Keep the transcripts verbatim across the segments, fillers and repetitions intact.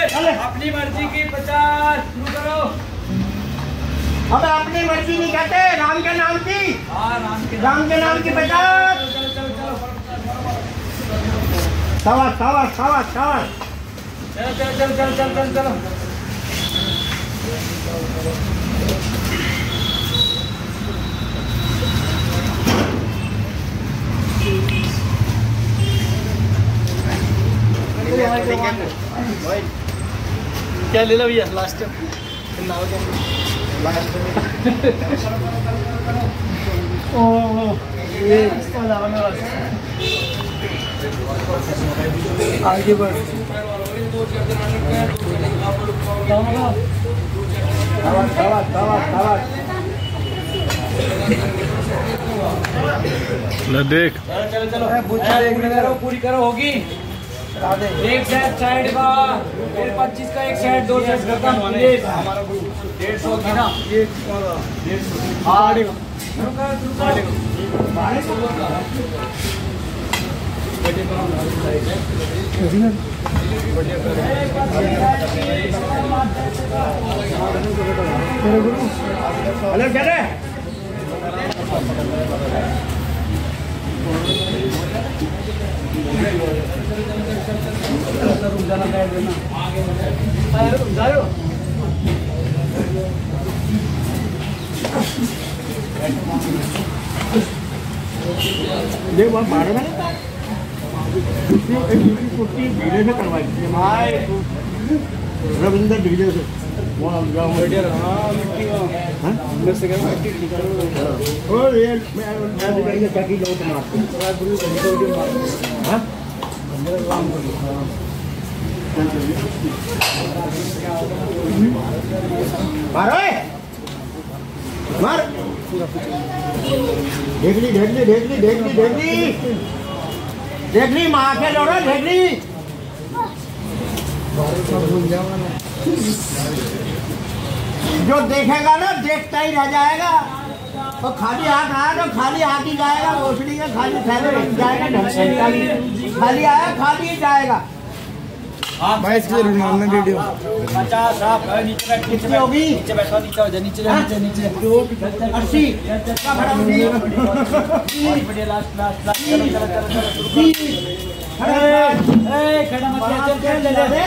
अपनी मर्जी की प्रचार शुरू करो। अब अपनी मर्जी नहीं कहते, राम के नाम की आ, राम के राम के नाम की प्रचार। सावा सावा सावा सावा चलो चलो चलो चलो चलो चलो चलो क्या ले लो भैया लास्ट लास्ट ओ ये इसका लाना आगे बढ़ देख चलो चलो चलो पूरी करो होगी। एक सेट साइड का पच्चीस का एक सेट दो सेट करता हमारा डेढ़ सौ की ना डेढ़ सौ अलग क्या देख वहाँ बाहर में कुर्ती ढीले से करवाई रविंदर ढीले से ढेकली माँ के लोड़ा ढेकली जो देखेगा ना देखता ही रह जाएगा और तो खाली हाथ आया तो खाली हाथ ही जाएगा। रोशनी का खाली थैले जाएगा खाली आया खाली ही जाएगा। आप भाई इसके रिमांड में वीडियो पचास आप नीचे नीचे होगी नीचे बैठो नीचे नीचे नीचे नीचे अस्सी का खड़ा होगी लास्ट लास्ट लास्ट चलो चलो चलो ए खड़ा मत चल ले ले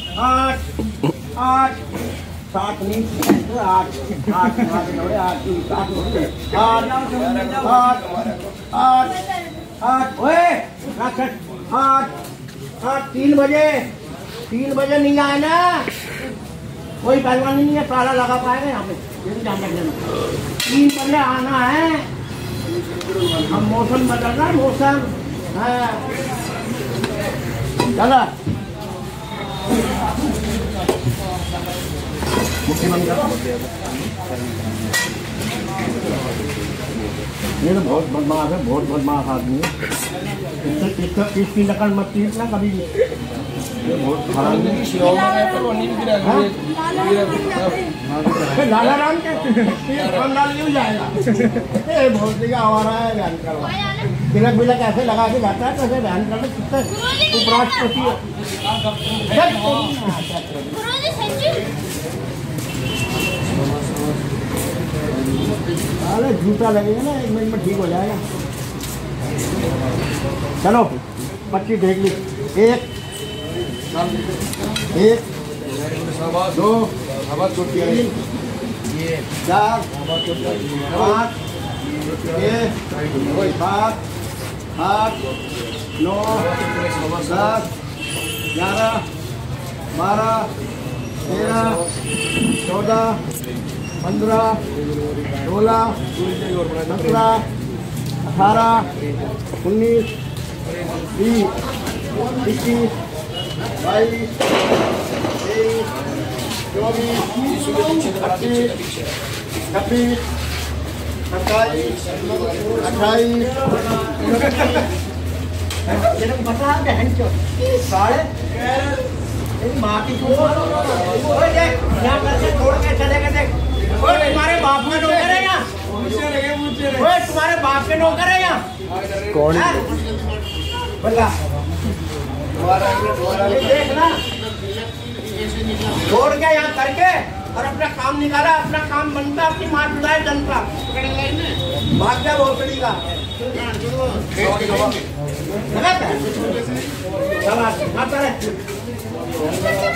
आठ आठ सात नहीं आठ आठ आठ आठ आठ आठ तीन बजे तीन बजे नहीं आए ना कोई पहलवान नहीं है ताला लगा पाएगा यहाँ पे तीन बजे आना है। हम मौसम बदल रहा है मौसम चला ये तो बहुत बदमाश है बहुत बदमाश आदमी है। इसकी नकल मत कीजिए ना कभी बहुत खराब है। लाला राम जाएगा ये बहुत जगह आवारा है बयान करवा तिलक बिलक ऐसे लगा के जाता है कैसे बयान करना कितना उपराष्ट्रपति अरे झूठा लगेगा ना एक मिनट में ठीक हो जाएगा। चलो पच्चीस देख ली एक एक दो तीन चार पाँच छः सात आठ नौ दस ग्यारह बारह तेरह, चौदह, पंद्रह, सोलह, सत्रह, अठारह, उन्नीस, बीस, इक्कीस, बाईस, तेईस, चौबीस, पच्चीस, छब्बीस, सत्ताईस, अट्ठाईस। साढ़े माटी को छोड़ के चले गए थे। तुम्हारे बाप में नौकर है यहाँ, तुम्हारे बाप के नौकर है यहाँ। कौन बल्ला देखना छोड़ के यहाँ करके और अपना काम निकाला, अपना काम बनता, अपनी मार चुनाए जनता भाग्य भोसड़ी का कल चल चल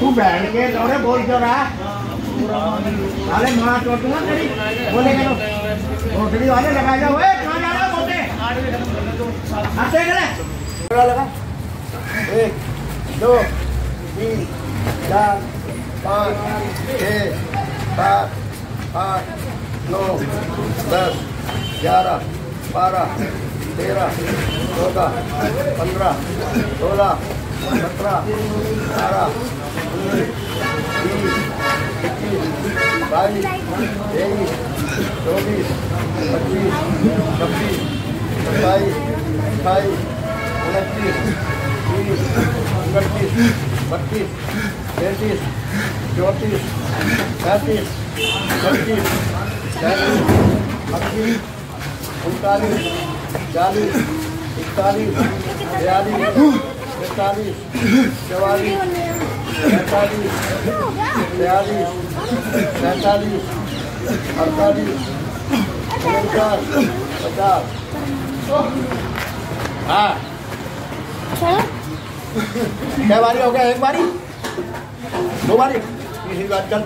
तू बैठ के दौड़े बोल दो रहा अरे माँ चोटू ना करी बोले करो चोटड़ी वाले लगा जाओ ए कहाँ जा रहा बोलते आते करे थोड़ा लगा एक दो तीन चार पाँच छः सात आठ नौ दस ग्यारह बारह तेरह चौदह पंद्रह सोलह सत्रह अठारह उन्नीस इक्कीस बाईस तेईस चौबीस पच्चीस छब्बीस सत्ताईस अट्ठाईस उनतीस तीस इकतीस बत्तीस तैंतीस चौंतीस पैंतीस छत्तीस सैंतीस अड़तीस उनतालीस चालीस इकतालीस बयालीस पैंतालीस चवालीस पैंतालीस बयालीस सैंतालीस अड़तालीस उनचास पचास। हाँ क्या बारी हो गया? एक बारी दो बारी तीसरी बार चल।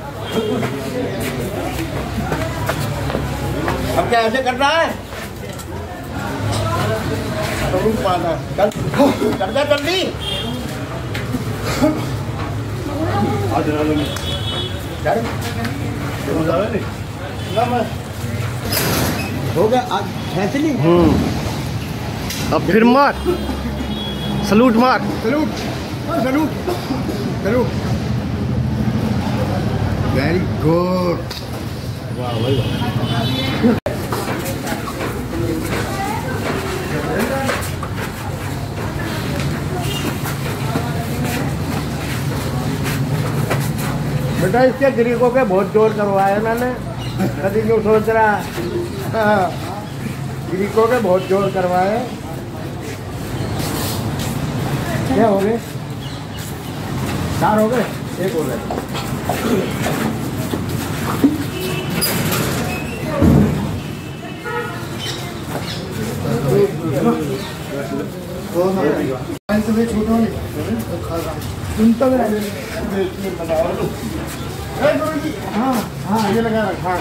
अब क्या ऐसे कर रहा है? कर कर दे जल्दी। आज हो गया आज फैसली। अब फिर मार सलूट मार salute salute salute. Very good. वाह भाई बेटा इसके ग्रीकों के बहुत जोर करवाया मैंने। कभी क्यों सोच रहा ग्रीकों के बहुत जोर करवाए। क्या हो गए? चार हो गए एक हो गए छोटा सुनता है। हाँ हाँ ये लगा रखा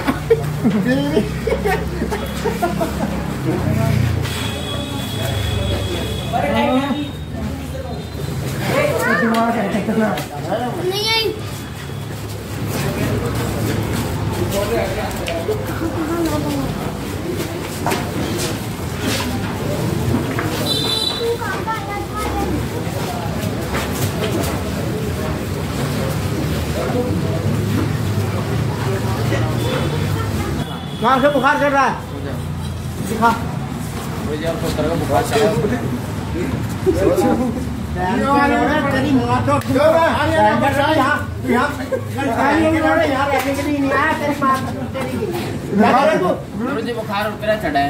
कहाँ से बुखार चढ़ रहा है? दिखा। बुखार मुझे बुखार उतरा चढ़ा है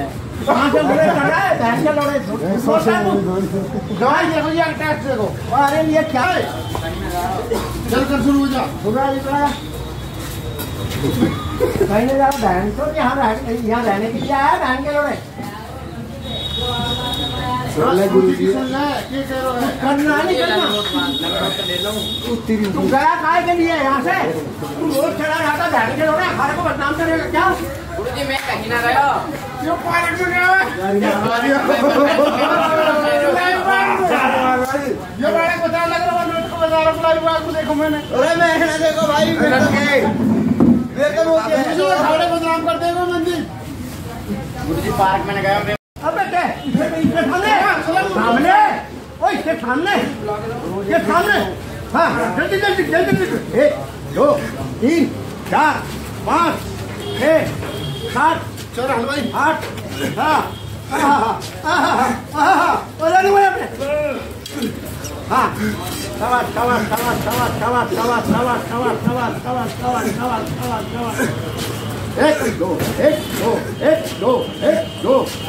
अरे ये क्या है चल कर शुरू हो जा कहीं नहीं जा रहा बहन तो यहाँ यहाँ रहने के लिए आया बहन के लोड़े करना नहीं करना काय के लिए यहाँ से तू रोज चढ़ा रहा था बहन के लोड़े हमारे को बदनाम करेगा क्या गुरुजी मैं कहीं ना रहा क्यों पता लग रहा को देखो मैंने अरे मैं ना देखो भाई बदनाम कर देगा मंदिर पार्क में गया सामने ओए इसके सामने ये सामने हाँ जल्दी जल्दी जल्दी एक दो तीन चार पाँच छः सात चौरा हलवाई आठ हाँ हाँ सवाल सवाल सवाल सवाल सवाल सवाल सवाल सवाल सवाल सवाल सवाल सवाल सवाल सवाल एक दो एक दो एक दो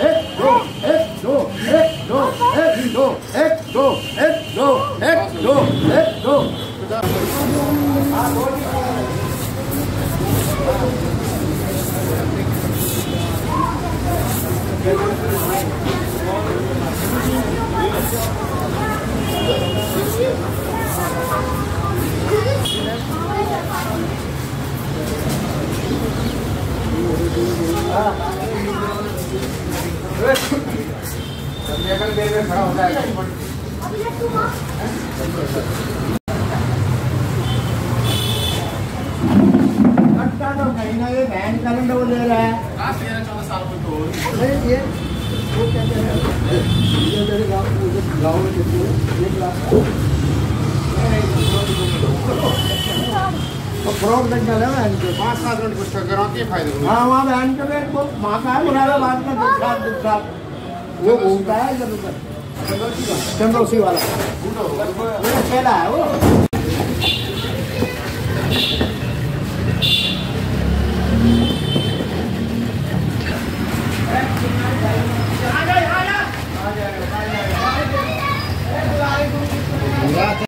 एक दो एक दो एक दो एक दो एक दो एक दो एक दो एक दो एक दो खड़ा होता है तो कहीं ना ये बहन करंट वो ले रहा है चौदह साल को ये वो कहते हैं गाँव में एक लाख फ्रॉक तक चले बहन के पाँच सात मिनट कुछ कर आती फायदे हाँ वहाँ बहन के मेरे को माँ का बुलाया बाद में दुख साथ दुख साथ वो घूमता है इधर उधर चंद्रोसी वाला वो खेला है वो